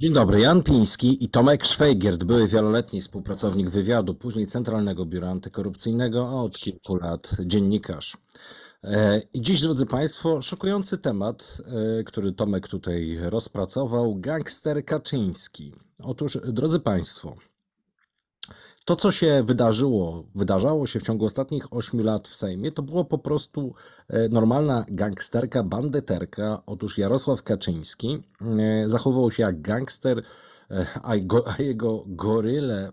Dzień dobry, Jan Piński i Tomek Szwejgiert, były wieloletni współpracownik wywiadu, później Centralnego Biura Antykorupcyjnego, a od kilku lat dziennikarz. I dziś, drodzy Państwo, szokujący temat, który Tomek tutaj rozpracował, gangster Kaczyński. Otóż, drodzy Państwo, to, co się wydarzało się w ciągu ostatnich 8 lat w Sejmie, to było po prostu normalna gangsterka, bandyterka. Otóż Jarosław Kaczyński zachowywał się jak gangster, a jego goryle,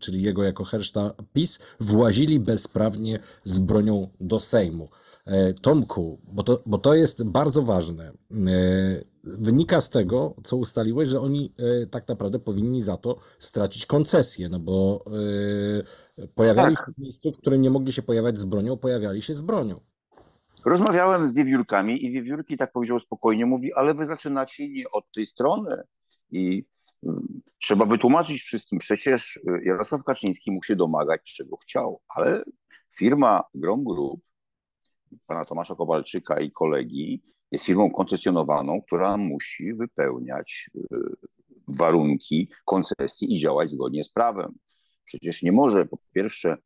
czyli jego jako herszta PiS, włazili bezprawnie z bronią do Sejmu. Tomku, bo to jest bardzo ważne, wynika z tego, co ustaliłeś, że oni tak naprawdę powinni za to stracić koncesję, no bo pojawiali się w miejscu, w którym nie mogli się pojawiać z bronią, pojawiali się z bronią. Rozmawiałem z wiewiórkami i wiewiórki tak powiedziały spokojnie, mówi, ale wy zaczynacie nie od tej strony i trzeba wytłumaczyć wszystkim, przecież Jarosław Kaczyński mógł się domagać, czego chciał, ale firma Grom Group, pana Tomasza Kowalczyka i kolegi, jest firmą koncesjonowaną, która musi wypełniać warunki koncesji i działać zgodnie z prawem. Przecież nie może, po pierwsze,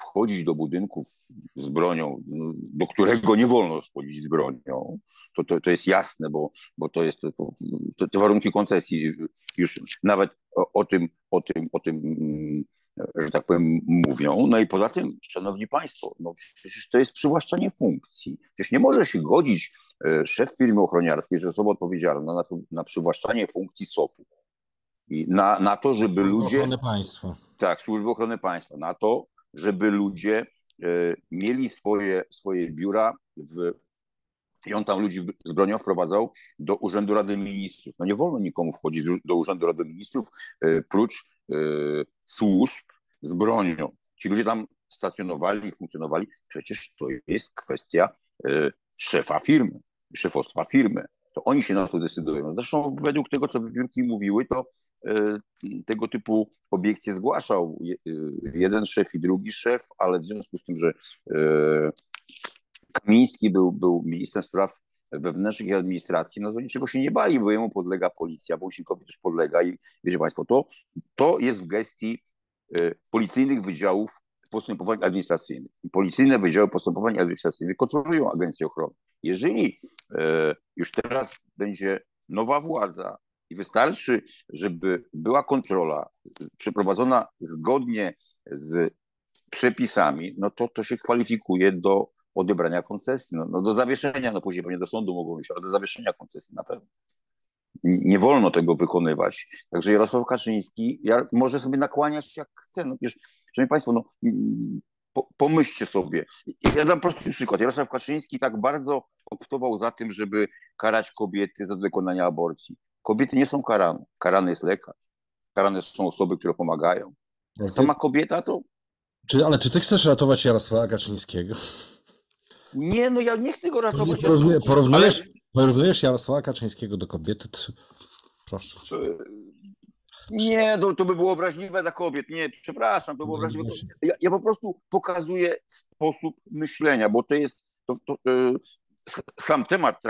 wchodzić do budynków z bronią, do którego nie wolno wchodzić z bronią. To jest jasne, bo to jest te warunki koncesji już nawet o tym, że tak powiem, mówią. No i poza tym, szanowni państwo, no przecież to jest przywłaszczanie funkcji. Przecież nie może się godzić szef firmy ochroniarskiej, że osoba odpowiedzialna na przywłaszczanie funkcji SOP-u i na to, żeby ludzie... Ochrony Państwa. Tak, Służby Ochrony Państwa. Na to, żeby ludzie mieli swoje biura i on tam ludzi z bronią wprowadzał do Urzędu Rady Ministrów. No nie wolno nikomu wchodzić do Urzędu Rady Ministrów prócz służb z bronią. Ci ludzie tam stacjonowali i funkcjonowali. Przecież to jest kwestia szefa firmy, szefostwa firmy. To oni się na to decydują. Zresztą według tego, co wiewiórki mówiły, to tego typu obiekcje zgłaszał jeden szef i drugi szef, ale w związku z tym, że Kamiński był ministrem spraw wewnętrznych i administracji, no to niczego się nie bali, bo jemu podlega policja, Wąsikowi też podlega i wiecie państwo, to jest w gestii policyjnych wydziałów postępowań administracyjnych. Policyjne wydziały postępowań administracyjnych kontrolują Agencję Ochrony. Jeżeli już teraz będzie nowa władza i wystarczy, żeby była kontrola przeprowadzona zgodnie z przepisami, no to się kwalifikuje do odebrania koncesji, no do zawieszenia, no później pewnie do sądu mogą iść, ale do zawieszenia koncesji na pewno. Nie wolno tego wykonywać. Także Jarosław Kaczyński może sobie nakłaniać jak chce. No przecież, szanowni państwo, no, pomyślcie sobie. Ja dam prosty przykład. Jarosław Kaczyński tak bardzo optował za tym, żeby karać kobiety za dokonanie aborcji. Kobiety nie są karane. Karany jest lekarz. Karane są osoby, które pomagają. Sama kobieta to... Ale czy ty chcesz ratować Jarosława Kaczyńskiego? Nie, no ja nie chcę go ratować. Porównujesz Jarosława Kaczyńskiego do kobiety? Proszę. Nie, to by było obraźliwe dla kobiet. Nie, przepraszam, to było obraźliwe. Ja po prostu pokazuję sposób myślenia, bo to jest... sam temat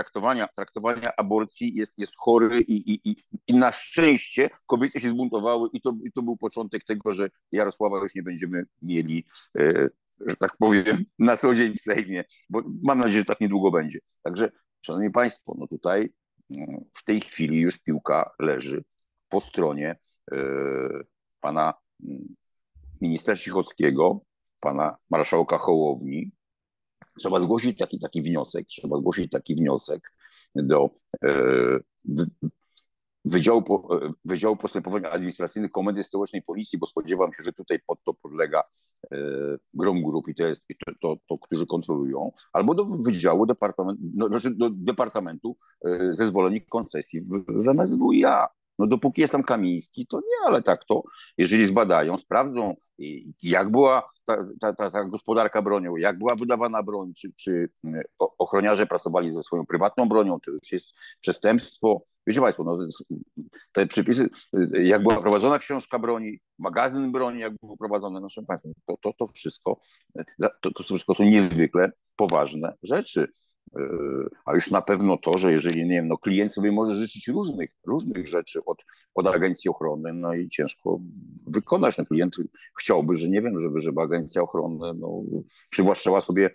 traktowania aborcji jest chory i na szczęście kobiety się zbuntowały i to był początek tego, że Jarosława już nie będziemy mieli... że tak powiem, na co dzień w Sejmie, bo mam nadzieję, że tak niedługo będzie. Także, szanowni państwo, no tutaj w tej chwili już piłka leży po stronie pana ministra Cichockiego, pana marszałka Hołowni. Trzeba zgłosić taki wniosek, do Wydziału Postępowań Administracyjnych Komendy Stołecznej Policji, bo spodziewam się, że tutaj pod to podlega Grom Group i to jest to, którzy kontrolują, albo do Wydziału Departamentu Zezwoleń i Koncesji w MSWiA. No dopóki jest tam Kamiński, to nie, ale tak to, jeżeli zbadają, sprawdzą, jak była ta gospodarka bronią, jak była wydawana broń, czy ochroniarze pracowali ze swoją prywatną bronią, to już jest przestępstwo. Wiecie państwo, no, te przepisy, jak była prowadzona książka broni, magazyn broni, jak był prowadzony, no, to wszystko są niezwykle poważne rzeczy. A już na pewno to, że jeżeli, nie wiem, no klient sobie może życzyć różnych rzeczy od Agencji Ochrony, no i ciężko wykonać. No klient chciałby, że nie wiem, żeby Agencja Ochrony przywłaszczała sobie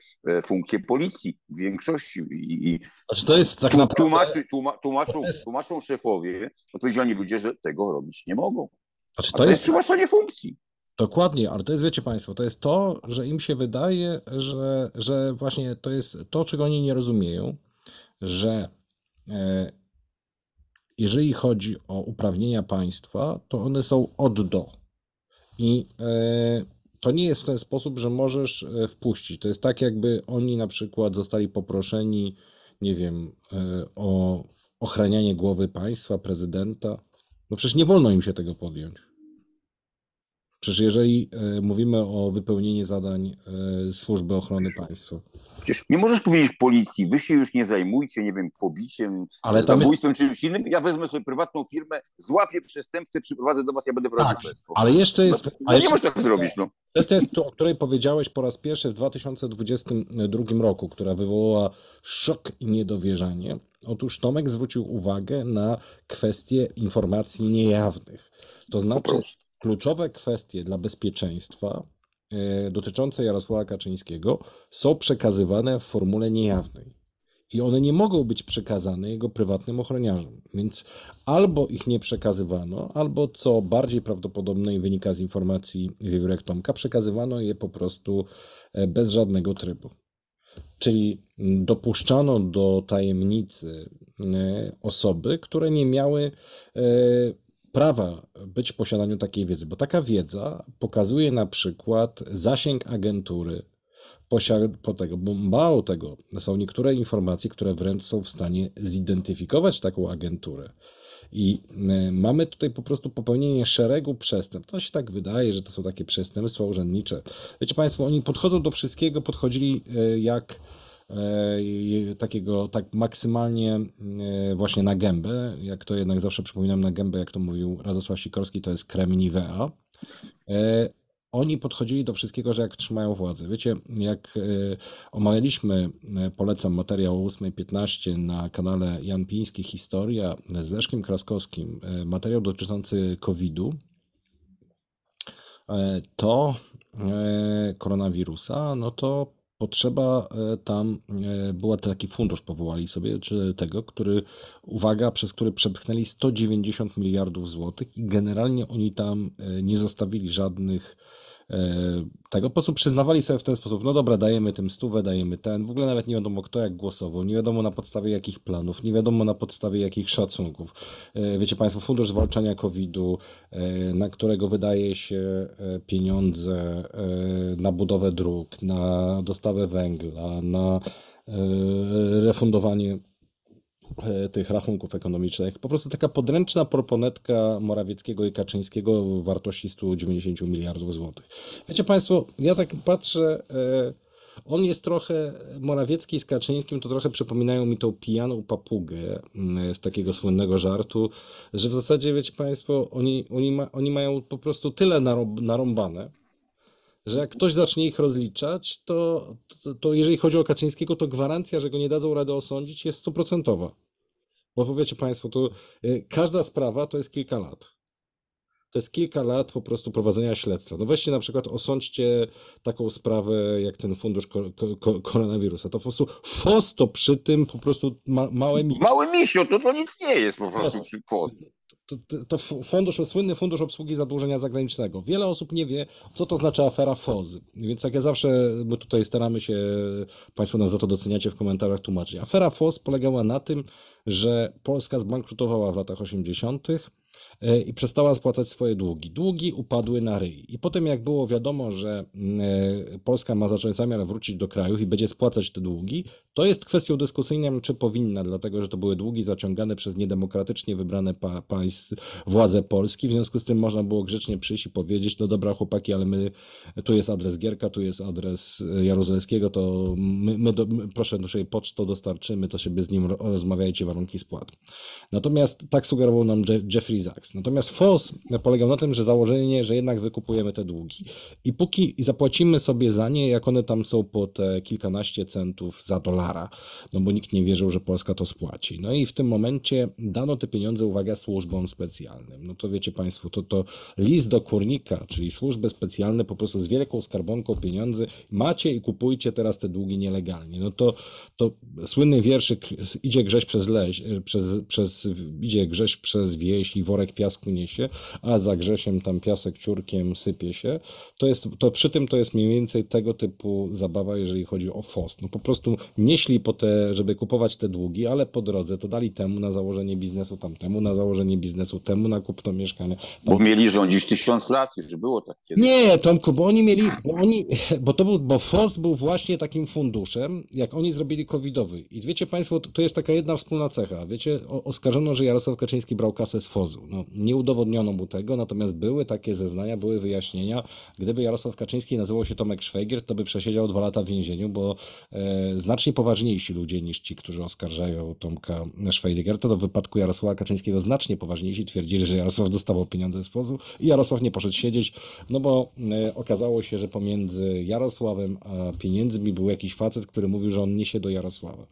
funkcję policji w większości i to jest tak naprawdę... tłumaczą szefowie, odpowiedzialni ludzie, że tego robić nie mogą. A to jest przywłaszczanie funkcji. Dokładnie, ale to jest, wiecie Państwo, to jest to, że im się wydaje, że właśnie to jest to, czego oni nie rozumieją, że jeżeli chodzi o uprawnienia państwa, to one są od do. I to nie jest w ten sposób, że możesz wpuścić. To jest tak, jakby oni na przykład zostali poproszeni, nie wiem, o ochranianie głowy państwa, prezydenta. No przecież nie wolno im się tego podjąć. Przecież jeżeli mówimy o wypełnieniu zadań Służby Ochrony Państwa. Przecież nie możesz powiedzieć policji, wy się już nie zajmujcie, nie wiem, pobiciem, zabójstwem, czymś innym. Ja wezmę sobie prywatną firmę, złapię przestępcę, przyprowadzę do was, ja będę prowadził śledztwo. Ale jeszcze jest... nie możesz tak zrobić. Kwestia jest to, o której powiedziałeś po raz pierwszy w 2022 roku, która wywołała szok i niedowierzanie. Otóż Tomek zwrócił uwagę na kwestię informacji niejawnych. To znaczy... Kluczowe kwestie dla bezpieczeństwa dotyczące Jarosława Kaczyńskiego są przekazywane w formule niejawnej i one nie mogą być przekazane jego prywatnym ochroniarzom, więc albo ich nie przekazywano, albo co bardziej prawdopodobne i wynika z informacji wiewiórek Tomka, przekazywano je po prostu bez żadnego trybu. Czyli dopuszczano do tajemnicy osoby, które nie miały prawa być w posiadaniu takiej wiedzy, bo taka wiedza pokazuje na przykład zasięg agentury po tego, bo mało tego, są niektóre informacje, które wręcz są w stanie zidentyfikować taką agenturę. I mamy tutaj po prostu popełnienie szeregu przestępstw. To się tak wydaje, że to są takie przestępstwa urzędnicze. Wiecie Państwo, oni podchodzą do wszystkiego, podchodzili jak... takiego tak maksymalnie właśnie na gębę, jak to jednak zawsze przypominam na gębę, jak to mówił Radosław Sikorski, to jest kremniwea. Oni podchodzili do wszystkiego, że jak trzymają władzę. Wiecie, jak omawialiśmy, polecam materiał o 8:15 na kanale Jan Piński, Historia z Leszkiem Kraskowskim, materiał dotyczący COVID-u, to koronawirusa, no to potrzeba tam, była taki fundusz, powołali sobie, czy tego, który, uwaga, przez który przepchnęli 190 miliardów złotych i generalnie oni tam nie zostawili żadnych tego, po prostu przyznawali sobie w ten sposób, no dobra, dajemy tym 100, dajemy ten, w ogóle nawet nie wiadomo kto jak głosował, nie wiadomo na podstawie jakich planów, nie wiadomo na podstawie jakich szacunków. Wiecie Państwo, Fundusz Zwalczania COVID-u, na którego wydaje się pieniądze na budowę dróg, na dostawę węgla, na refundowanie tych rachunków ekonomicznych. Po prostu taka podręczna proponetka Morawieckiego i Kaczyńskiego w wartości 190 miliardów złotych. Wiecie Państwo, ja tak patrzę, on jest trochę, Morawiecki z Kaczyńskim to trochę przypominają mi tą pijaną papugę z takiego słynnego żartu, że w zasadzie, wiecie Państwo, oni mają po prostu tyle narąbane, że jak ktoś zacznie ich rozliczać, to jeżeli chodzi o Kaczyńskiego, to gwarancja, że go nie dadzą rady osądzić, jest 100%. Bo powiecie Państwo, to każda sprawa to jest kilka lat. To jest kilka lat po prostu prowadzenia śledztwa. No weźcie na przykład, osądźcie taką sprawę jak ten fundusz koronawirusa. To po prostu fosto przy tym po prostu małe misio. Małe misio, to nic nie jest po prostu przy kwocie. To fundusz, słynny Fundusz Obsługi Zadłużenia Zagranicznego. Wiele osób nie wie, co to znaczy afera FOZ. Więc jak ja zawsze, my tutaj staramy się, Państwo nas za to doceniacie w komentarzach, tłumaczyć. Afera FOZ polegała na tym, że Polska zbankrutowała w latach 80. i przestała spłacać swoje długi. Długi upadły na ryj. I potem jak było wiadomo, że Polska ma zacząć zamiar wrócić do krajów i będzie spłacać te długi, to jest kwestią dyskusyjną, czy powinna, dlatego że to były długi zaciągane przez niedemokratycznie wybrane władze Polski. W związku z tym można było grzecznie przyjść i powiedzieć, no dobra chłopaki, ale my, tu jest adres Gierka, tu jest adres Jaruzelskiego, to my proszę naszej pocztą dostarczymy, to sobie z nim rozmawiajcie warunki spłat. Natomiast tak sugerował nam Jeffrey Sachs. Sachs. Natomiast fors polegał na tym, że założenie, że jednak wykupujemy te długi i póki zapłacimy sobie za nie, jak one tam są po te kilkanaście centów za dolara, no bo nikt nie wierzył, że Polska to spłaci. No i w tym momencie dano te pieniądze, uwaga, służbom specjalnym. No to wiecie Państwo, to list do kurnika, czyli służby specjalne po prostu z wielką skarbonką pieniędzy macie i kupujcie teraz te długi nielegalnie. No to słynny wierszyk idzie grześ przez wieś i worek piasku niesie, a za grzesiem tam piasek ciurkiem sypie się. To przy tym to jest mniej więcej tego typu zabawa, jeżeli chodzi o FOS. No po prostu nie szli po te, żeby kupować te długi, ale po drodze to dali temu na założenie biznesu, tamtemu na założenie biznesu, temu na kupno mieszkania. Bo mieli rządzić 1000 lat, już było tak kiedyś. Nie, Tomku, bo FOS był właśnie takim funduszem, jak oni zrobili covidowy. I wiecie Państwo, to jest taka jedna wspólna cecha. Wiecie, oskarżono, że Jarosław Kaczyński brał kasę z FOS-u. No, nie udowodniono mu tego, natomiast były takie zeznania, były wyjaśnienia. Gdyby Jarosław Kaczyński nazywał się Tomek Szwejgiert, to by przesiedział 2 lata w więzieniu, bo znacznie poważniejsi ludzie niż ci, którzy oskarżają Tomka Szwejgierta, to w wypadku Jarosława Kaczyńskiego znacznie poważniejsi twierdzili, że Jarosław dostawał pieniądze z FOS-u i Jarosław nie poszedł siedzieć, no bo okazało się, że pomiędzy Jarosławem a pieniędzmi był jakiś facet, który mówił, że on niesie do Jarosława.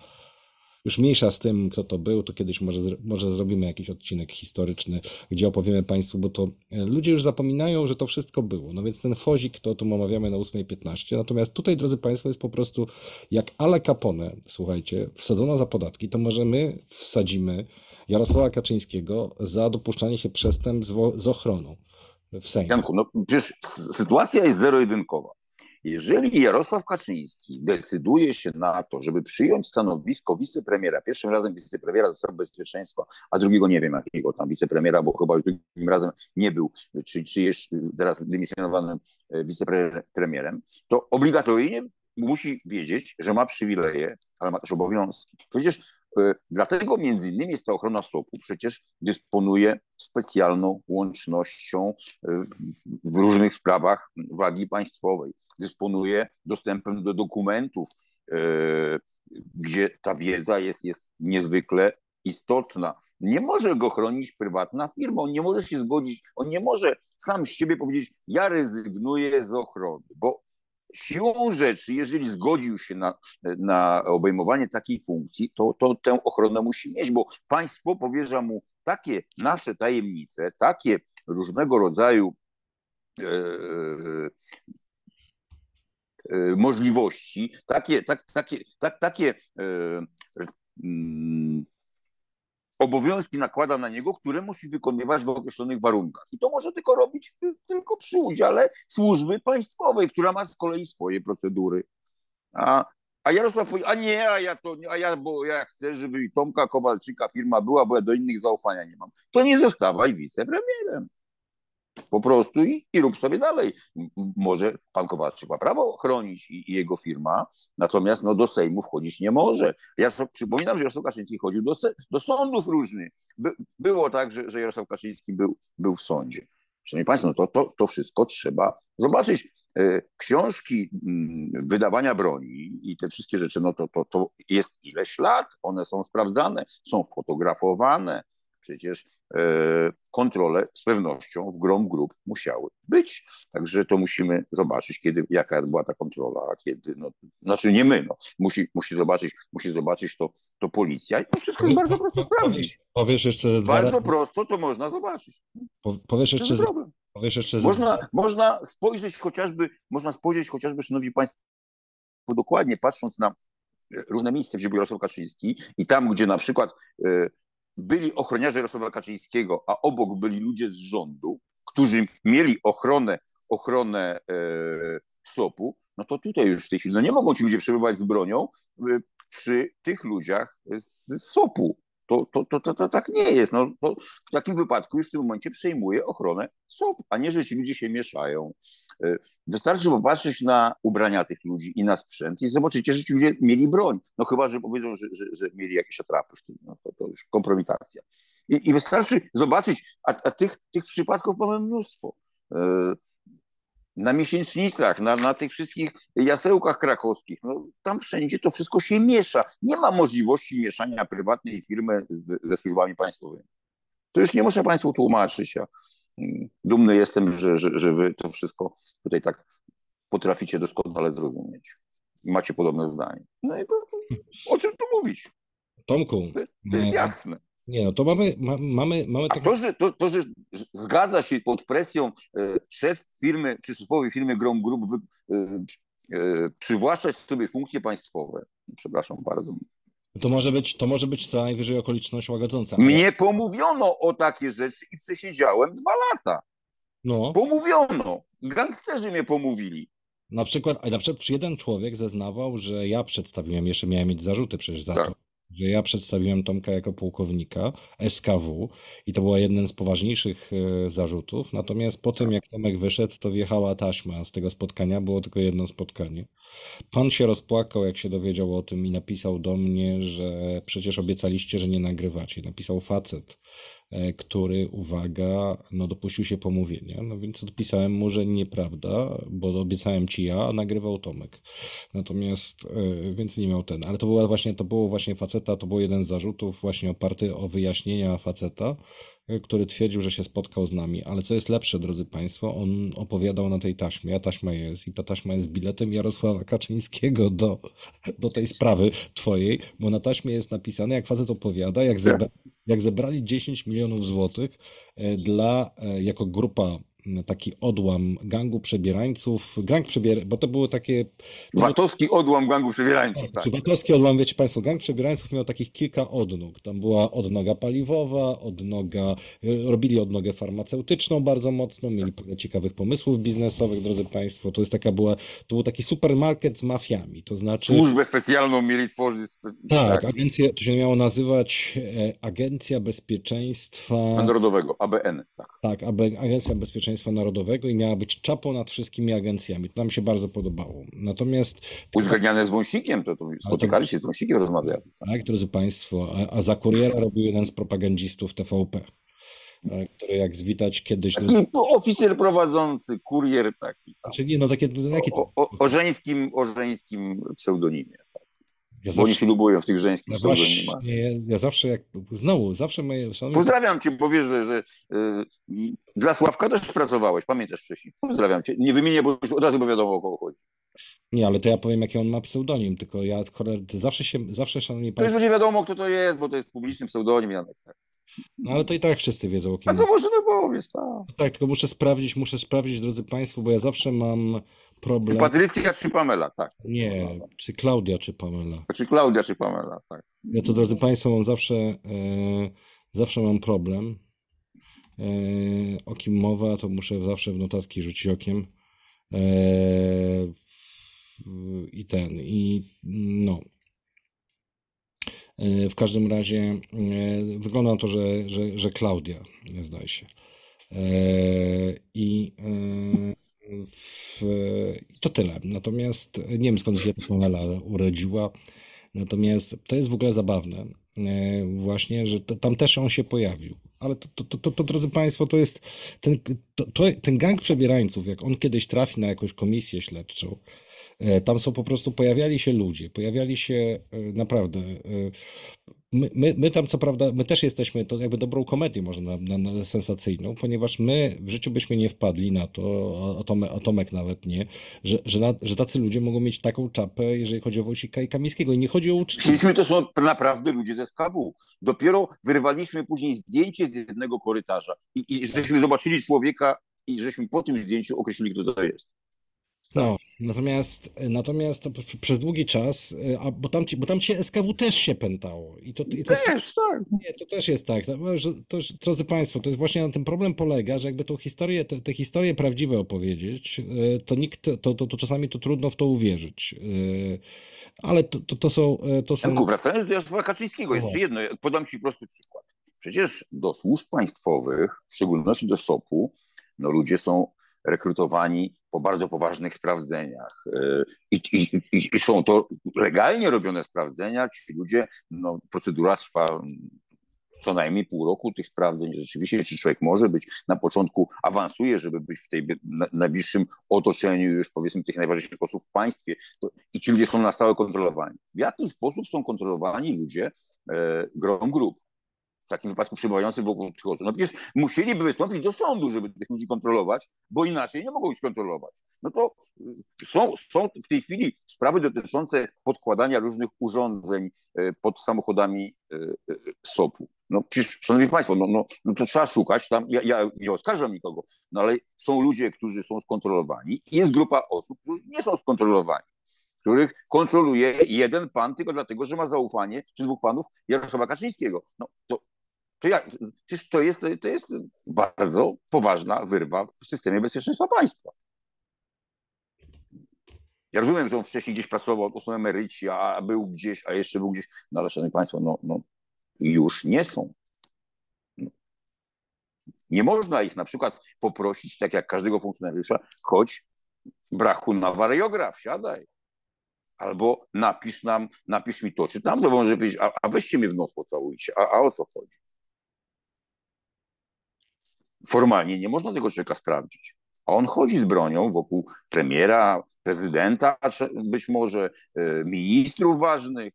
Już mniejsza z tym, kto to był, to kiedyś może zrobimy jakiś odcinek historyczny, gdzie opowiemy Państwu, bo to ludzie już zapominają, że to wszystko było. No więc ten fozik, to tu omawiamy na 8:15. Natomiast tutaj, drodzy Państwo, jest po prostu jak a la Capone, słuchajcie, wsadzono za podatki, to może my wsadzimy Jarosława Kaczyńskiego za dopuszczanie się przestępstw z ochroną w Sejmie. Janku, no przecież sytuacja jest zero-jedynkowa. Jeżeli Jarosław Kaczyński decyduje się na to, żeby przyjąć stanowisko wicepremiera, pierwszym razem wicepremiera do spraw bezpieczeństwa, a drugiego nie wiem jakiego tam wicepremiera, bo chyba już drugim razem nie był, czy jest teraz dymisjonowanym wicepremierem, to obligatoryjnie musi wiedzieć, że ma przywileje, ale ma też obowiązki. Przecież dlatego między innymi jest ta ochrona SOP-u, przecież dysponuje specjalną łącznością w różnych sprawach wagi państwowej. Dysponuje dostępem do dokumentów, gdzie ta wiedza jest niezwykle istotna. Nie może go chronić prywatna firma, on nie może się zgodzić, on nie może sam z siebie powiedzieć, ja rezygnuję z ochrony, bo siłą rzeczy, jeżeli zgodził się na obejmowanie takiej funkcji, to tę ochronę musi mieć, bo państwo powierza mu takie nasze tajemnice, takie różnego rodzaju możliwości, takie obowiązki nakłada na niego, które musi wykonywać w określonych warunkach. I to może tylko robić przy udziale służby państwowej, która ma z kolei swoje procedury. A Jarosław mówi, ja chcę, żeby Tomka Kowalczyka firma była, bo ja do innych zaufania nie mam. To nie zostawaj wicepremierem. Po prostu i rób sobie dalej. Może pan Kowalczyk ma prawo chronić i jego firma, natomiast do Sejmu wchodzić nie może. Ja przypominam, że Jarosław Kaczyński chodził do sądów różnych. Było tak, że Jarosław Kaczyński był w sądzie. Szanowni Państwo, to wszystko trzeba zobaczyć. Książki wydawania broni i te wszystkie rzeczy, to jest ileś lat. One są sprawdzane, są fotografowane. Przecież kontrole z pewnością w Grom Group musiały być. Także to musimy zobaczyć, jaka była ta kontrola, a kiedy, musi zobaczyć to policja i to wszystko jest bardzo prosto sprawdzić. Powiesz jeszcze bardzo prosto to można zobaczyć. Można spojrzeć chociażby, szanowni Państwo, dokładnie patrząc na różne miejsca, gdzie był Jarosław Kaczyński i tam, gdzie na przykład byli ochroniarze Jarosława Kaczyńskiego, a obok byli ludzie z rządu, którzy mieli ochronę SOP-u, no to tutaj już w tej chwili nie mogą ci ludzie przebywać z bronią przy tych ludziach z SOP-u. To tak nie jest. No, to w takim wypadku już w tym momencie przejmuje ochronę SOP, a nie, że ci ludzie się mieszają. Wystarczy popatrzeć na ubrania tych ludzi i na sprzęt i zobaczycie, że ci ludzie mieli broń. No chyba, że powiedzą, że mieli jakieś atrapy, no to już kompromitacja. I wystarczy zobaczyć, a tych przypadków mamy mnóstwo. Na miesięcznicach, na tych wszystkich jasełkach krakowskich, no, tam wszędzie to wszystko się miesza. Nie ma możliwości mieszania prywatnej firmy ze służbami państwowymi. To już nie muszę Państwu tłumaczyć. Ja dumny jestem, że Wy to wszystko tutaj tak potraficie doskonale zrozumieć. Macie podobne zdanie. No i to, o czym tu mówić? Tomku. To jest jasne. Nie, no to mamy taką... To, że zgadza się pod presją szef firmy, czy szefowi firmy Grom Group przywłaszczać sobie funkcje państwowe. Przepraszam bardzo. To może być co najwyżej okoliczność łagodząca. Ale... Mnie pomówiono o takie rzeczy i przesiedziałem 2 lata. No. Pomówiono. Gangsterzy mnie pomówili. Na przykład jeden człowiek zeznawał, że ja przedstawiłem, jeszcze miałem mieć zarzuty przecież za to, że ja przedstawiłem Tomka jako pułkownika SKW i to był jeden z poważniejszych zarzutów. Natomiast po tym, jak Tomek wyszedł, to wjechała taśma z tego spotkania. Było tylko jedno spotkanie. Pan się rozpłakał, jak się dowiedział o tym i napisał do mnie, że przecież obiecaliście, że nie nagrywacie. Napisał facet, który, uwaga, no dopuścił się pomówienia. No więc odpisałem mu, że nieprawda, bo obiecałem ci ja, a nagrywał Tomek. Natomiast, więc nie miał ten. Ale to było właśnie faceta, to był jeden z zarzutów właśnie oparty o wyjaśnienia faceta, który twierdził, że się spotkał z nami. Ale co jest lepsze, drodzy Państwo, on opowiadał na tej taśmie, a taśma jest i ta taśma jest biletem Jarosława Kaczyńskiego do tej sprawy twojej, bo na taśmie jest napisane, jak facet opowiada, jak zebrali 10 milionów złotych jako grupa, taki odłam gangu przebierańców, bo to były takie... VAT-owski odłam gangu przebierańców. Tak. VAT-owski odłam, wiecie Państwo, gang przebierańców miał takich kilka odnóg. Tam była odnoga paliwowa, robili odnogę farmaceutyczną bardzo mocno, mieli parę ciekawych pomysłów biznesowych, drodzy Państwo. To był taki supermarket z mafiami, to znaczy... Służbę specjalną mieli tworzyć. Tak, agencję, to się miało nazywać Agencja Bezpieczeństwa... Narodowego, ABN. Tak, Agencja Bezpieczeństwa Narodowego i miała być czapą nad wszystkimi agencjami. To nam się bardzo podobało. Natomiast... Uzgadniane z Wąsikiem, to spotykali się z Wąsikiem, rozmawiali. Tak, drodzy Państwo, a za kuriera robił jeden z propagandzistów TVP, który jak zwitać kiedyś... Taki oficer prowadzący, kurier taki. Czyli takie... O żeńskim pseudonimie. Tak. Ja zawsze, bo oni się lubują w tych żeńskich pseudonimach. Ja zawsze jak... Znowu moje... Pozdrawiam cię, bo wiesz, że dla Sławka też pracowałeś, pamiętasz wcześniej. Pozdrawiam cię. Nie wymienię, bo już od razu wiadomo, o kogo chodzi. Nie, ale to ja powiem, jaki on ma pseudonim, tylko ja zawsze, szanowni państwo... To już będzie wiadomo, kto to jest, bo to jest publiczny pseudonim, Janek. Tak. No ale to i tak wszyscy wiedzą o kim. A to może to powiedz, tak. Tak, tylko muszę sprawdzić, drodzy Państwo, bo ja zawsze mam problem. Czy Patrycja, czy Pamela, tak. Nie, czy Klaudia, czy Pamela. Czy Klaudia, czy Pamela, tak. Ja to, drodzy Państwo, mam zawsze mam problem. O kim mowa, to muszę zawsze w notatki rzucić okiem. W każdym razie wygląda na to, że Klaudia, zdaje się. I to tyle. Natomiast nie wiem, skąd się ta Pamela urodziła. Natomiast to jest w ogóle zabawne. Właśnie, że tam też on się pojawił. Ale to drodzy Państwo, to jest ten gang przebierańców, jak on kiedyś trafi na jakąś komisję śledczą, tam są po prostu, pojawiali się ludzie, naprawdę, my tam co prawda, my też jesteśmy, to jakby dobrą komedię może na sensacyjną, ponieważ my w życiu byśmy nie wpadli na to, a Tomek nawet nie, że tacy ludzie mogą mieć taką czapę, jeżeli chodzi o Wąsika i Kamińskiego i nie chodzi o uczciwość. Myśleliśmy, to są naprawdę ludzie z SKW. Dopiero wyrwaliśmy później zdjęcie z jednego korytarza i żeśmy zobaczyli człowieka i żeśmy po tym zdjęciu określili, kto to jest. No, natomiast przez długi czas, bo tam ci SKW też się pętało. To też jest tak. Drodzy Państwo, to jest właśnie na tym problem polega, że jakby tą historię, te historie prawdziwe opowiedzieć, to nikt, to czasami to trudno w to uwierzyć. Ale to są... Janku, wracając do Jarosława Kaczyńskiego, jeszcze jedno, podam Ci prosty przykład. Przecież do służb państwowych, w szczególności do SOP-u, ludzie są rekrutowani po bardzo poważnych sprawdzeniach. I są to legalnie robione sprawdzenia. Ci ludzie, procedura trwa co najmniej pół roku tych sprawdzeń. Rzeczywiście, czy człowiek może być, na początku awansuje, żeby być w tej najbliższym otoczeniu już, powiedzmy, tych najważniejszych osób w państwie. I ci ludzie są na stałe kontrolowani. W jaki sposób są kontrolowani ludzie Grom Group? w takim wypadku przebywającym wokół tych osób. No przecież musieliby wystąpić do sądu, żeby tych ludzi kontrolować, bo inaczej nie mogą ich kontrolować. No to są w tej chwili sprawy dotyczące podkładania różnych urządzeń pod samochodami SOP-u. No przecież, szanowni państwo, no to trzeba szukać tam, ja nie oskarżam nikogo, no ale są ludzie, którzy są skontrolowani i jest grupa osób, którzy nie są skontrolowani, których kontroluje jeden pan tylko dlatego, że ma zaufanie, czy dwóch panów, Jarosława Kaczyńskiego. No to jest bardzo poważna wyrwa w systemie bezpieczeństwa państwa. Ja rozumiem, że on wcześniej gdzieś pracował, to są emeryci, a jeszcze był gdzieś, no ale szanowni państwo, już nie są. Nie można ich na przykład poprosić, tak jak każdego funkcjonariusza, chodź, brachu, na wariograf, siadaj. Albo napisz mi to, czy tam to może powiedzieć, a weźcie mnie w nos, pocałujcie, a o co chodzi? Formalnie nie można tego człowieka sprawdzić. A on chodzi z bronią wokół premiera, prezydenta, być może ministrów ważnych,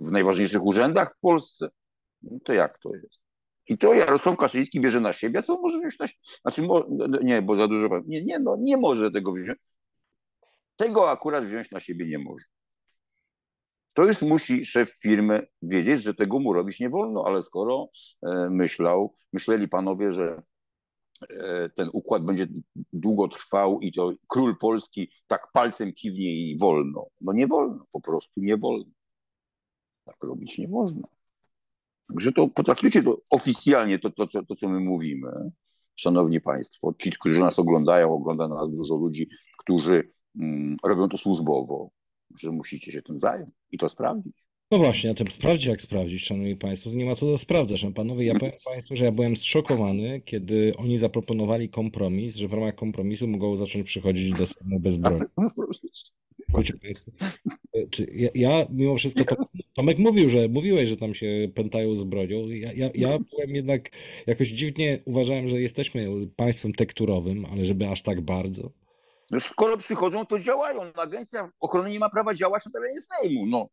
w najważniejszych urzędach w Polsce. No to jak to jest? I to Jarosław Kaczyński bierze na siebie, co może wziąć na siebie? Znaczy, nie, bo za dużo powiem. Nie może tego wziąć. Tego akurat wziąć na siebie nie może. To już musi szef firmy wiedzieć, że tego mu robić nie wolno, ale skoro myśleli panowie, że ten układ będzie długo trwał i to król Polski tak palcem kiwnie i wolno. No nie wolno, po prostu nie wolno. Tak robić nie można. Także to potraktujcie to oficjalnie, to co my mówimy, szanowni państwo. Ci, którzy nas oglądają, ogląda nas dużo ludzi, którzy robią to służbowo, że musicie się tym zająć i to sprawdzić. No właśnie, a tym sprawdź jak sprawdzić, szanowni państwo, to nie ma co do sprawdzać. Panowie, ja powiem państwu, że ja byłem zszokowany, kiedy oni zaproponowali kompromis, że w ramach kompromisu mogą zacząć przychodzić do Sejmu bez broni. Ja mimo wszystko, Tomek mówiłeś, że tam się pętają z bronią. Ja byłem jednak jakoś dziwnie, uważałem, że jesteśmy państwem tekturowym, ale żeby aż tak bardzo. No skoro przychodzą, to działają. Agencja Ochrony nie ma prawa działać na terenie Sejmu,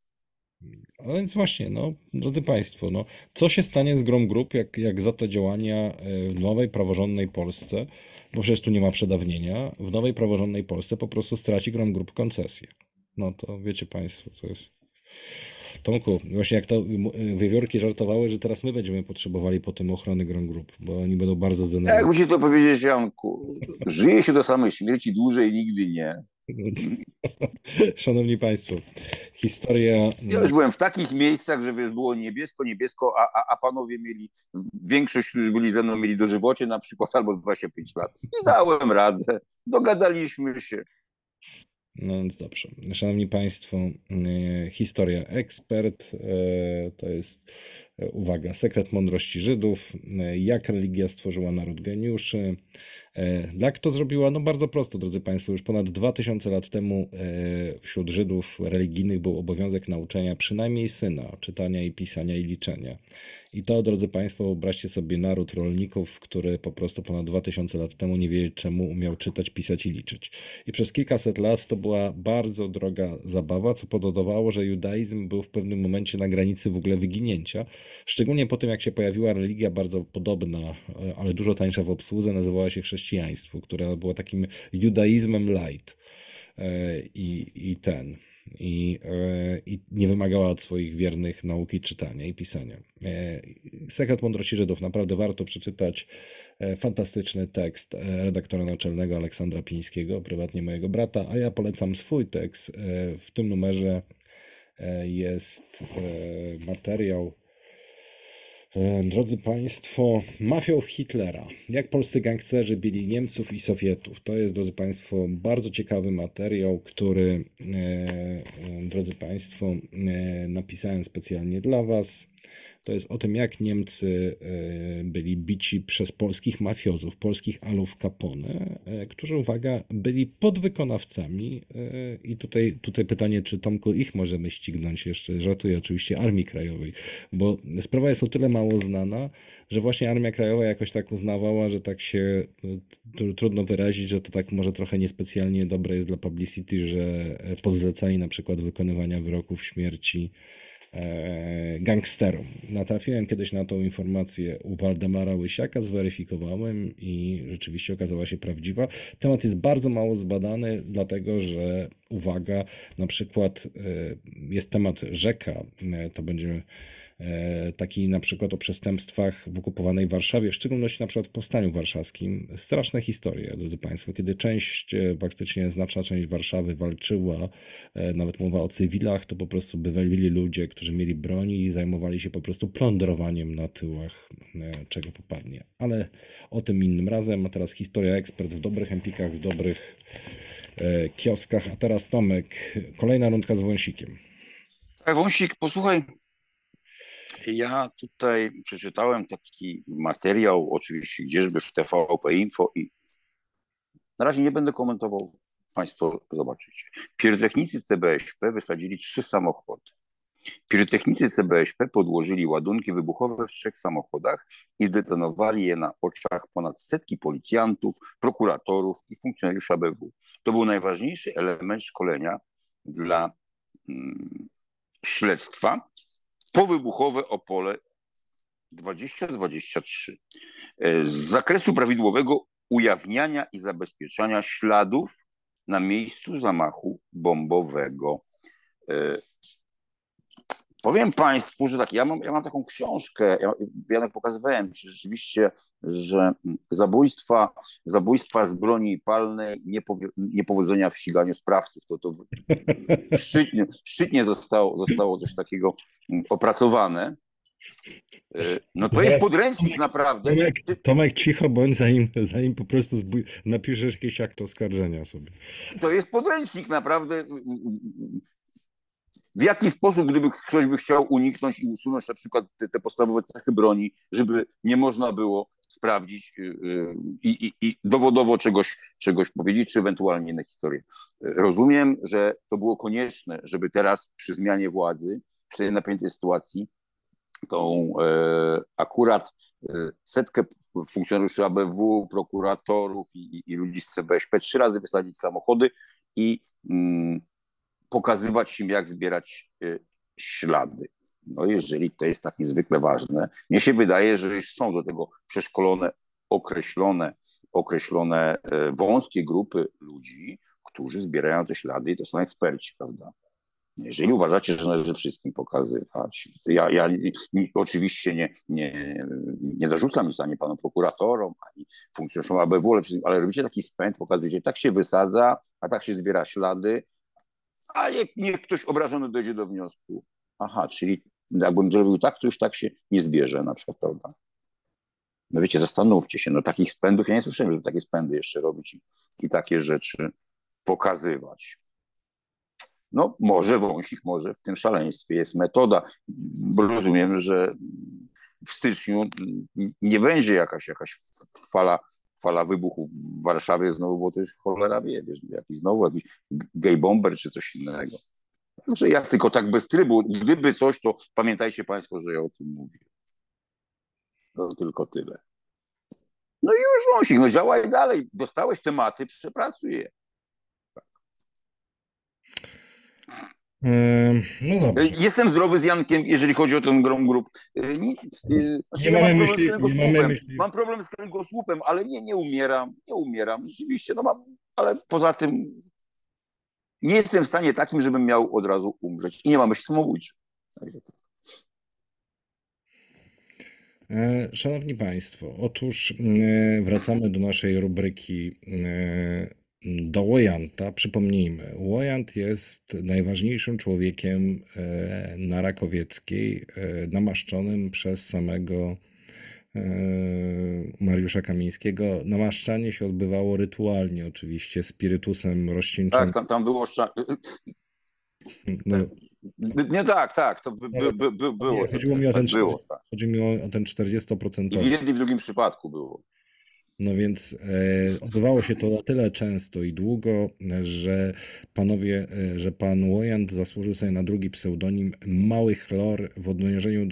A więc właśnie, drodzy państwo, co się stanie z Grom Group, jak za te działania w nowej, praworządnej Polsce, bo przecież tu nie ma przedawnienia, w nowej, praworządnej Polsce po prostu straci Grom Group koncesję. No to wiecie państwo, to jest... Tomku, właśnie jak to wiewiórki żartowały, że teraz my będziemy potrzebowali po tym ochrony Grom Group, bo oni będą bardzo zdenerwowani. Jak musisz to powiedzieć, Janku? Żyje się do samej śmierci, dłużej nigdy nie. Szanowni państwo, historia... Ja już byłem w takich miejscach, że było niebiesko, a panowie mieli, większość, którzy byli ze mną, mieli dożywocie na przykład albo 25 lat. I dałem radę, dogadaliśmy się. No więc dobrze. Szanowni państwo, historia ekspert, to jest, uwaga, sekret mądrości Żydów, jak religia stworzyła naród geniuszy. Jak to zrobiła? No bardzo prosto, drodzy państwo, już ponad 2000 lat temu wśród Żydów religijnych był obowiązek nauczenia przynajmniej syna, czytania i pisania i liczenia. I to, drodzy państwo, wyobraźcie sobie naród rolników, który po prostu ponad 2000 lat temu nie wiedział czemu umiał czytać, pisać i liczyć. I przez kilkaset lat to była bardzo droga zabawa, co powodowało, że judaizm był w pewnym momencie na granicy w ogóle wyginięcia. Szczególnie po tym, jak się pojawiła religia bardzo podobna, ale dużo tańsza w obsłudze, nazywała się chrześcijaństwo, która była takim judaizmem light i nie wymagała od swoich wiernych nauki czytania i pisania. Sekret mądrości Żydów, naprawdę warto przeczytać fantastyczny tekst redaktora naczelnego Aleksandra Pińskiego, prywatnie mojego brata, a ja polecam swój tekst. W tym numerze jest materiał, drodzy państwo, mafią Hitlera. Jak polscy gangsterzy bili Niemców i Sowietów. To jest, drodzy państwo, bardzo ciekawy materiał, który, drodzy państwo, napisałem specjalnie dla was. To jest o tym, jak Niemcy byli bici przez polskich mafiozów, polskich alów Capone, którzy, uwaga, byli podwykonawcami. I tutaj pytanie, czy Tomku ich możemy ścignąć jeszcze, żartuję oczywiście, Armii Krajowej, bo sprawa jest o tyle mało znana, że właśnie Armia Krajowa jakoś tak uznawała, że tak się trudno wyrazić, że to tak może trochę niespecjalnie dobre jest dla publicity, że podzlecali na przykład wykonywania wyroków śmierci gangsterom. Natrafiłem kiedyś na tą informację u Waldemara Łysiaka, zweryfikowałem i rzeczywiście okazała się prawdziwa. Temat jest bardzo mało zbadany, dlatego że, uwaga, na przykład jest temat rzeka, to będzie taki na przykład o przestępstwach w okupowanej Warszawie, w szczególności na przykład w Powstaniu Warszawskim. Straszne historie, drodzy Państwo, kiedy część, praktycznie znaczna część Warszawy walczyła, nawet mowa o cywilach, to po prostu bywali ludzie, którzy mieli broni i zajmowali się po prostu plądrowaniem na tyłach, czego popadnie. Ale o tym innym razem, a teraz historia ekspert w dobrych empikach, w dobrych kioskach. A teraz Tomek, kolejna rundka z Wąsikiem. Tak, Wąsik, posłuchaj. Ja tutaj przeczytałem taki materiał, oczywiście gdzieżby w TVP Info i na razie nie będę komentował, Państwo zobaczycie. Pirotechnicy CBŚP wysadzili 3 samochody. Pirotechnicy CBŚP podłożyli ładunki wybuchowe w 3 samochodach i zdetonowali je na oczach ponad setki policjantów, prokuratorów i funkcjonariuszy ABW. To był najważniejszy element szkolenia dla śledztwa. Powybuchowe Opole 2023 z zakresu prawidłowego ujawniania i zabezpieczania śladów na miejscu zamachu bombowego. Powiem Państwu, że tak, ja mam taką książkę, ja pokazywałem, czy rzeczywiście, że zabójstwa z broni palnej, niepowodzenia w ściganiu sprawców, to szczytnie zostało coś takiego opracowane. No to jest podręcznik naprawdę. Tomek, cicho bądź, zanim po prostu napiszesz jakiś akt oskarżenia sobie. To jest podręcznik naprawdę. W jaki sposób, gdyby ktoś by chciał uniknąć i usunąć na przykład te podstawowe cechy broni, żeby nie można było sprawdzić i dowodowo czegoś powiedzieć, czy ewentualnie inne historie. Rozumiem, że to było konieczne, żeby teraz przy zmianie władzy, przy tej napiętej sytuacji, tą akurat setkę funkcjonariuszy ABW, prokuratorów i ludzi z CBŚP 3 razy wysadzić samochody i pokazywać im, jak zbierać ślady. No jeżeli to jest tak niezwykle ważne, mnie się wydaje, że już są do tego przeszkolone, określone wąskie grupy ludzi, którzy zbierają te ślady i to są eksperci, prawda? Jeżeli uważacie, że należy wszystkim pokazywać, ja oczywiście nie zarzucam nic ani panom prokuratorom, ani funkcjonariuszom ABW, ale robicie taki spęd, pokazujecie, tak się wysadza, a tak się zbiera ślady, a niech ktoś obrażony dojdzie do wniosku. Aha, czyli jakbym zrobił tak, to już tak się nie zbierze na przykład, prawda? No wiecie, zastanówcie się, no takich spędów, ja nie słyszałem, żeby takie spędy jeszcze robić i takie rzeczy pokazywać. No może Wąsik, może w tym szaleństwie jest metoda, bo rozumiem, że w styczniu nie będzie jakaś fala wybuchu w Warszawie znowu, bo to już cholera wie, wiesz, jakiś gay bomber czy coś innego. Może ja tylko tak bez trybu, gdyby coś, to pamiętajcie Państwo, że ja o tym mówię. No tylko tyle. No i już Wąsik, no działaj dalej, dostałeś tematy, przepracuj je. Tak. No dobrze. Jestem zdrowy z Jankiem, jeżeli chodzi o ten Grom Group. Mam problem z kręgosłupem, ale nie umieram. Rzeczywiście, no mam, ale poza tym nie jestem w stanie takim, żebym miał od razu umrzeć. I nie mam myśli samobójczych. Szanowni Państwo, otóż wracamy do naszej rubryki do Łojanta. Przypomnijmy, Łojant jest najważniejszym człowiekiem na Rakowieckiej, namaszczonym przez samego Mariusza Kamińskiego. Namaszczanie się odbywało rytualnie oczywiście, spirytusem rościńczym. Tak, tam było... No. Nie, tak, to było. Chodziło mi o ten, tak. Chodzi mi o ten 40%. W jednym i w drugim przypadku było. No więc odbywało się to na tyle często i długo, że pan Łojant zasłużył sobie na drugi pseudonim Mały Chlor w odnoszeniu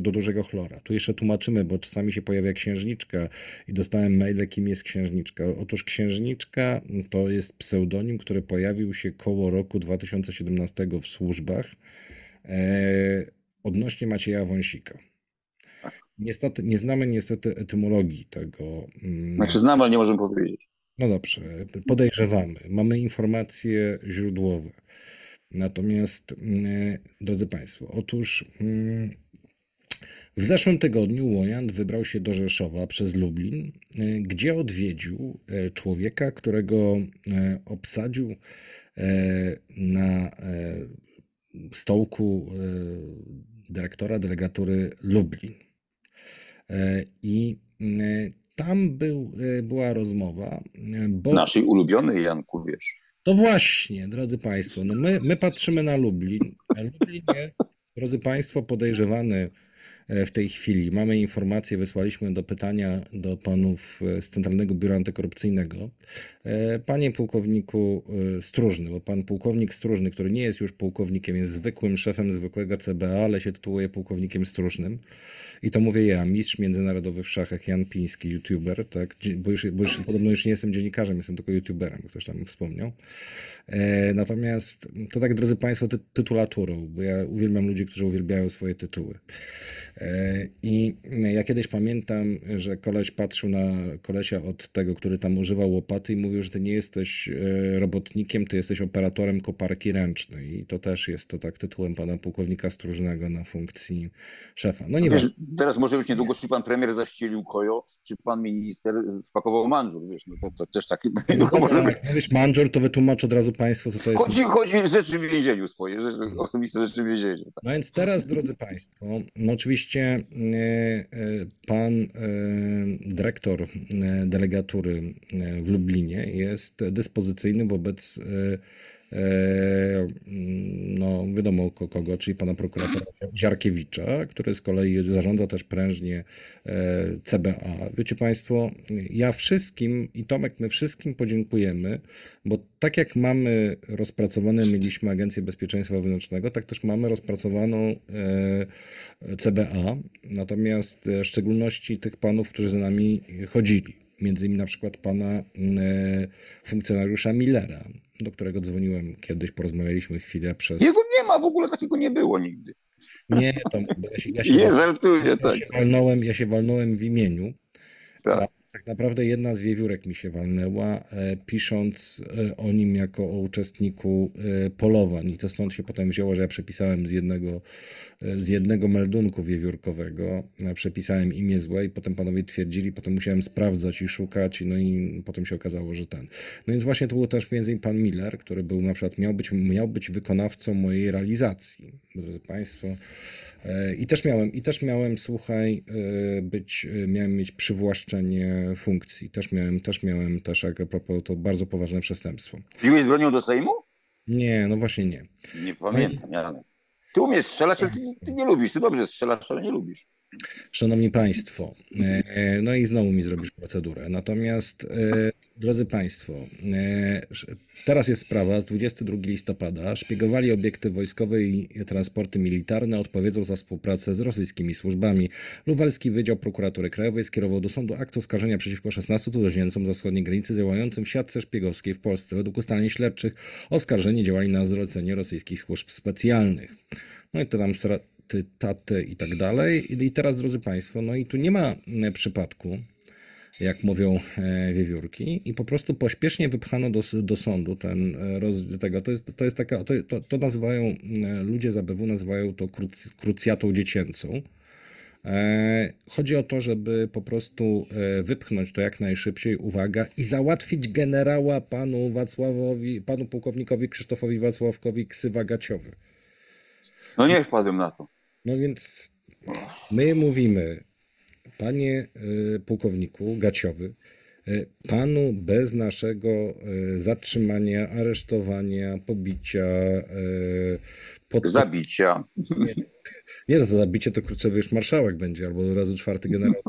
do Dużego Chlora. Tu jeszcze tłumaczymy, bo czasami się pojawia księżniczka i dostałem maile, kim jest księżniczka. Otóż księżniczka to jest pseudonim, który pojawił się koło roku 2017 w służbach. odnośnie Macieja Wąsika. Niestety, nie znamy etymologii tego. Znaczy znamy, ale nie możemy powiedzieć. No dobrze, podejrzewamy. Mamy informacje źródłowe. Natomiast, drodzy Państwo, otóż w zeszłym tygodniu Łojant wybrał się do Rzeszowa przez Lublin, gdzie odwiedził człowieka, którego obsadził na stołku dyrektora delegatury Lublin. I tam była rozmowa, bo... Naszej ulubionej, Janku, wiesz. To właśnie, drodzy Państwo, no my patrzymy na Lublin. Lublin jest, drodzy Państwo, podejrzewany w tej chwili. Mamy informację, wysłaliśmy do pytania do panów z Centralnego Biura Antykorupcyjnego. Panie pułkowniku Stróżny, bo pan pułkownik Stróżny, który nie jest już pułkownikiem, jest zwykłym szefem zwykłego CBA, ale się tytułuje pułkownikiem Stróżnym. I to mówię ja, mistrz międzynarodowy w szachach, Jan Piński, youtuber, tak? Bo już podobno już nie jestem dziennikarzem, jestem tylko youtuberem, ktoś tam wspomniał. Natomiast to tak, drodzy Państwo, tytulaturą, bo ja uwielbiam ludzi, którzy uwielbiają swoje tytuły. I ja kiedyś pamiętam, że koleś patrzył na kolesia od tego, który tam używał łopaty i mówił, że ty nie jesteś robotnikiem, ty jesteś operatorem koparki ręcznej. I to też jest to tak tytułem pana pułkownika Stróżnego na funkcji szefa. No nie wiem. Teraz może być niedługo, czy pan premier zaścielił kojo, czy pan minister spakował mandżur, wiesz, no to też taki... No dobra, jak mówisz mandżur, to wytłumaczę od razu państwu, co to jest. Chodzi o rzeczy w więzieniu swoje, osobiste rzeczy w więzieniu. Tak. No więc teraz, drodzy państwo, no oczywiście pan dyrektor delegatury w Lublinie jest dyspozycyjny wobec, no wiadomo kogo, czyli pana prokuratora Ziarkiewicza, który z kolei zarządza też prężnie CBA. Wiecie Państwo, ja wszystkim i Tomek, my wszystkim podziękujemy, bo tak jak mamy rozpracowane, mieliśmy Agencję Bezpieczeństwa Wewnętrznego, tak też mamy rozpracowaną CBA, natomiast w szczególności tych panów, którzy za nami chodzili. Między innymi na przykład pana funkcjonariusza Millera, do którego dzwoniłem kiedyś, porozmawialiśmy chwilę przez... Jego nie ma, w ogóle takiego nie było nigdy. Nie, to ja się walnąłem w imieniu. Tak. Tak naprawdę jedna z wiewiórek mi się walnęła, pisząc o nim jako o uczestniku polowań. I to stąd się potem wzięło, że ja przepisałem z jednego meldunku wiewiórkowego, przepisałem imię złe i potem panowie twierdzili, potem musiałem sprawdzać i szukać, no i potem się okazało, że ten. No więc właśnie to był też między innymi pan Miller, który był na przykład, miał być wykonawcą mojej realizacji, drodzy Państwo. I też miałem, słuchaj, miałem mieć przywłaszczenie funkcji. Też miałem, a propos, to bardzo poważne przestępstwo. Byłeś z bronią do Sejmu? Nie, no właśnie nie. Nie pamiętam, Janek. Ty umiesz strzelać, ale ty nie lubisz. Ty dobrze strzelasz, ale nie lubisz. Szanowni Państwo, no i znowu mi zrobisz procedurę. Natomiast, drodzy Państwo, teraz jest sprawa z 22 listopada. Szpiegowali obiekty wojskowe i transporty militarne, odpowiedzą za współpracę z rosyjskimi służbami. Lubelski Wydział Prokuratury Krajowej skierował do sądu akt oskarżenia przeciwko 16 cudzoziemcom za wschodniej granicy działającym w siatce szpiegowskiej w Polsce. Według ustaleń śledczych oskarżeni działali na zlecenie rosyjskich służb specjalnych. No i to tam... taty i tak dalej. I teraz, drodzy Państwo, no i tu nie ma przypadku, jak mówią wiewiórki, i po prostu pośpiesznie wypchano do sądu ten tego. To nazywają, ludzie z ABW nazywają to krucjatą dziecięcą. Chodzi o to, żeby po prostu wypchnąć to jak najszybciej, uwaga, i załatwić generała panu pułkownikowi Krzysztofowi Wacławkowi ksywa Gaciowy. No nie wpadłem na to. No więc my mówimy, panie pułkowniku Gaciowy, panu bez naszego zatrzymania, aresztowania, pobicia... Zabicia. Nie, za zabicie to kurczę już marszałek będzie, albo od razu czwarty generał.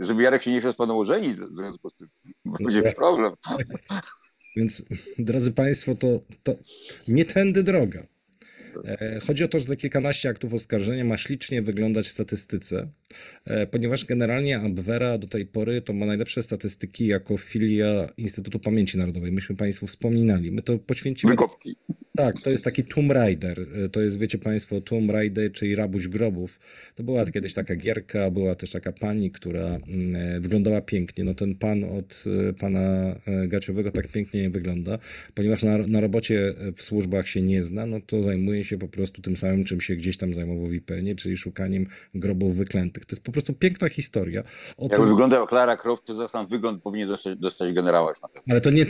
Żeby Jarek się nie chciał z panem ożenić, w związku z tym będzie problem. Więc, drodzy Państwo, to nie tędy droga. Chodzi o to, że te kilkanaście aktów oskarżenia ma ślicznie wyglądać w statystyce, ponieważ generalnie Abwera do tej pory to ma najlepsze statystyki jako filia Instytutu Pamięci Narodowej. Myśmy Państwu wspominali. My to poświęcimy... Wykopki. Tak, to jest taki Tomb Raider. To jest, wiecie Państwo, Tomb Raider, czyli rabuś grobów. To była kiedyś taka gierka, była też taka pani, która wyglądała pięknie. No ten pan od pana Gaciowego tak pięknie nie wygląda, ponieważ na robocie w służbach się nie zna, no to zajmuje się po prostu tym samym, czym się gdzieś tam zajmował w IPN-ie, czyli szukaniem grobów wyklętych. To jest po prostu piękna historia. Jakby wyglądał Klara Croft, to za sam wygląd powinien dostać generała. Ale to nie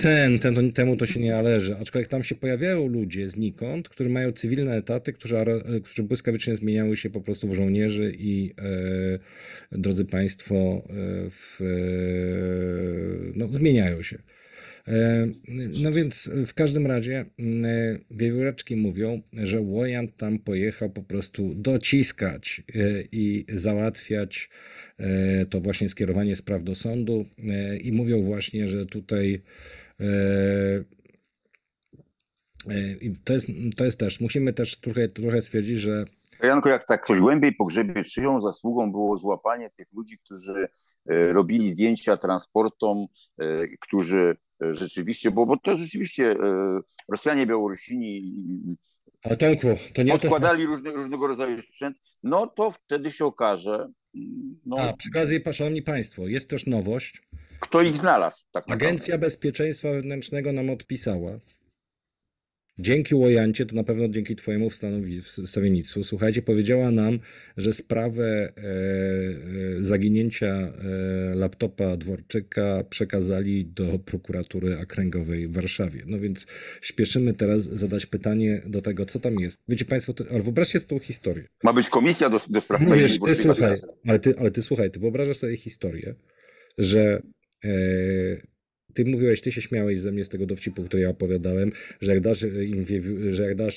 temu to się nie należy. Aczkolwiek tam się pojawiają ludzie znikąd, którzy mają cywilne etaty, którzy błyskawicznie zmieniały się po prostu w żołnierzy i drodzy Państwo, zmieniają się. No więc w każdym razie wiewióreczki mówią, że Łojan tam pojechał po prostu dociskać i załatwiać to właśnie skierowanie spraw do sądu i mówią właśnie, że tutaj to jest też, musimy też trochę stwierdzić, że Janku, jak tak ktoś głębiej pogrzebie, czyją zasługą było złapanie tych ludzi, którzy robili zdjęcia transportom, którzy rzeczywiście, bo to rzeczywiście Rosjanie, Białorusini odkładali różnego rodzaju sprzęt, no to wtedy się okaże. No. A przy okazji, szanowni Państwo, jest też nowość. Kto ich znalazł? Tak Agencja Bezpieczeństwa Wewnętrznego nam odpisała. Dzięki Łojancie, to na pewno dzięki twojemu wstawiennictwu, słuchajcie, powiedziała nam, że sprawę zaginięcia laptopa Dworczyka przekazali do prokuratury okręgowej w Warszawie. No więc śpieszymy teraz zadać pytanie do tego, co tam jest. Wiecie Państwo, ale wyobraźcie sobie tą historię. Ma być komisja do spraw... Mówisz, ty słuchaj, ale ty słuchaj, ty wyobrażasz sobie historię, że... Ty mówiłeś, ty się śmiałeś ze mnie z tego dowcipu, który ja opowiadałem, że jak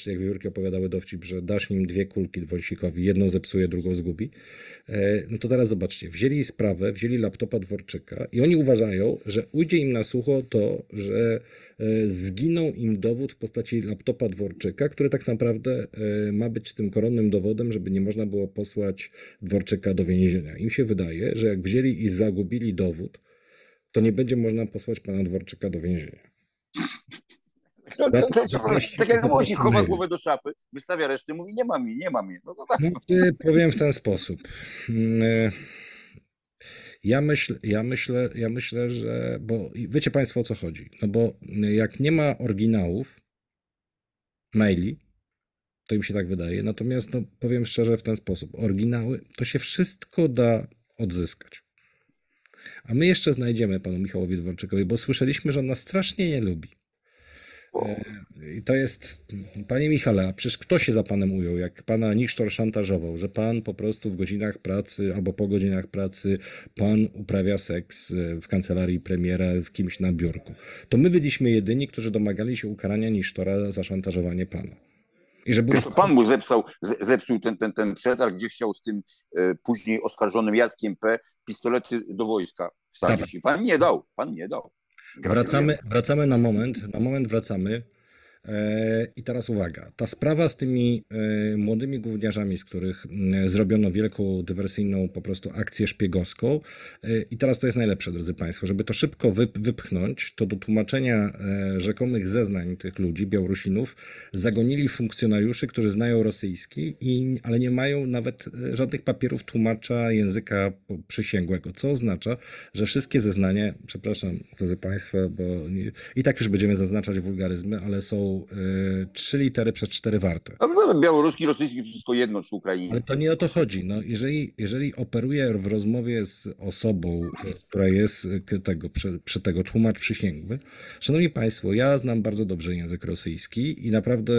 wiewiórki opowiadały dowcip, że dasz im dwie kulki Wąsikowi, jedną zepsuje, drugą zgubi. No to teraz zobaczcie, wzięli sprawę, wzięli laptopa Dworczyka i oni uważają, że ujdzie im na sucho to, że zginął im dowód w postaci laptopa Dworczyka, który tak naprawdę ma być tym koronnym dowodem, żeby nie można było posłać Dworczyka do więzienia. Im się wydaje, że jak wzięli i zagubili dowód, to nie będzie można posłać pana Dworczyka do więzienia. Tak jak Wąsik chowa głowę do szafy, wystawia resztę, mówi nie ma mnie. No, tak. No, powiem w ten sposób. Ja myślę, że... Bo wiecie Państwo, o co chodzi. No bo jak nie ma oryginałów maili, to im się tak wydaje. Natomiast no, powiem szczerze w ten sposób. Oryginały, to się wszystko da odzyskać. A my jeszcze znajdziemy panu Michałowi Dworczykowi, bo słyszeliśmy, że on nas strasznie nie lubi. I to jest... Panie Michale, a przecież kto się za panem ujął, jak pana Nisztor szantażował, że pan po prostu w godzinach pracy albo po godzinach pracy pan uprawia seks w kancelarii premiera z kimś na biurku. To my byliśmy jedyni, którzy domagali się ukarania Nisztora za szantażowanie pana. I żeby... Wiesz, pan mu zepsuł ten przetarg, gdzie chciał z tym później oskarżonym Jackiem P. pistolety do wojska wsadzić. I pan nie dał, Wracamy na moment. I teraz uwaga, ta sprawa z tymi młodymi gówniarzami, z których zrobiono wielką dywersyjną po prostu akcję szpiegowską i teraz to jest najlepsze, drodzy Państwo, żeby to szybko wypchnąć, to do tłumaczenia rzekomych zeznań tych ludzi, Białorusinów, zagonili funkcjonariuszy, którzy znają rosyjski, ale nie mają nawet żadnych papierów tłumacza języka przysięgłego, co oznacza, że wszystkie zeznania, przepraszam, drodzy Państwo, bo i tak już będziemy zaznaczać wulgaryzmy, ale są 3 litery przez 4 warte. Białoruski, rosyjski, wszystko jedno, czy ukraiński. Ale to nie o to chodzi. No, jeżeli operuję w rozmowie z osobą, która jest przy tego tłumacz przysięgły, szanowni Państwo, ja znam bardzo dobrze język rosyjski i naprawdę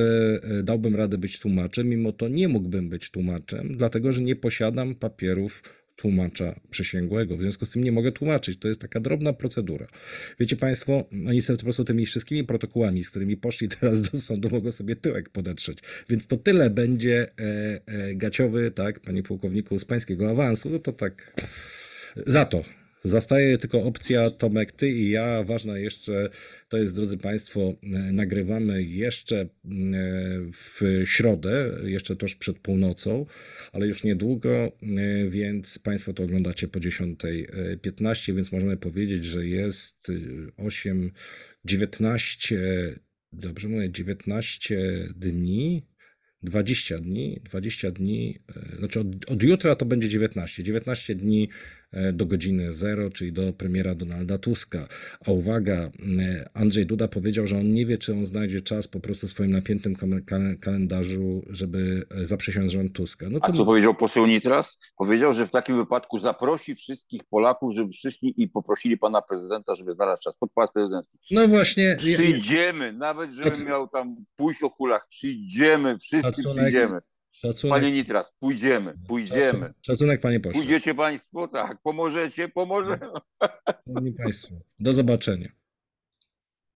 dałbym radę być tłumaczem, mimo to nie mógłbym być tłumaczem, dlatego że nie posiadam papierów tłumacza przysięgłego. W związku z tym nie mogę tłumaczyć. To jest taka drobna procedura. Wiecie Państwo, oni sobie po prostu tymi wszystkimi protokołami, z którymi poszli teraz do sądu, mogą sobie tyłek podetrzeć. Więc to tyle będzie Gaciowy, tak, panie pułkowniku, z pańskiego awansu. No to tak za to. Zastaje tylko opcja Tomek, ty i ja. Ważna jeszcze, to jest, drodzy Państwo, nagrywamy jeszcze w środę, jeszcze tuż przed północą, ale już niedługo, więc Państwo to oglądacie po 10:15, więc możemy powiedzieć, że jest 8:19 dobrze mówię, 19 dni, 20 dni, znaczy od jutra to będzie 19 dni do godziny 0, czyli do premiera Donalda Tuska. A uwaga, Andrzej Duda powiedział, że on nie wie, czy on znajdzie czas po prostu w swoim napiętym kalendarzu, żeby zaprzysiąc rząd Tuska. No to... A co powiedział poseł Nitras? Powiedział, że w takim wypadku zaprosi wszystkich Polaków, żeby przyszli i poprosili pana prezydenta, żeby znalazł czas pod Pałac Prezydencki. No właśnie... Przyjdziemy, nawet żebym miał tam pójść o kulach, przyjdziemy, wszyscy przyjdziemy. Szacunek. Panie Nitras, pójdziemy. Szacunek, panie pośle. Pójdziecie państwo, tak, pomożecie. Panie państwo, do zobaczenia.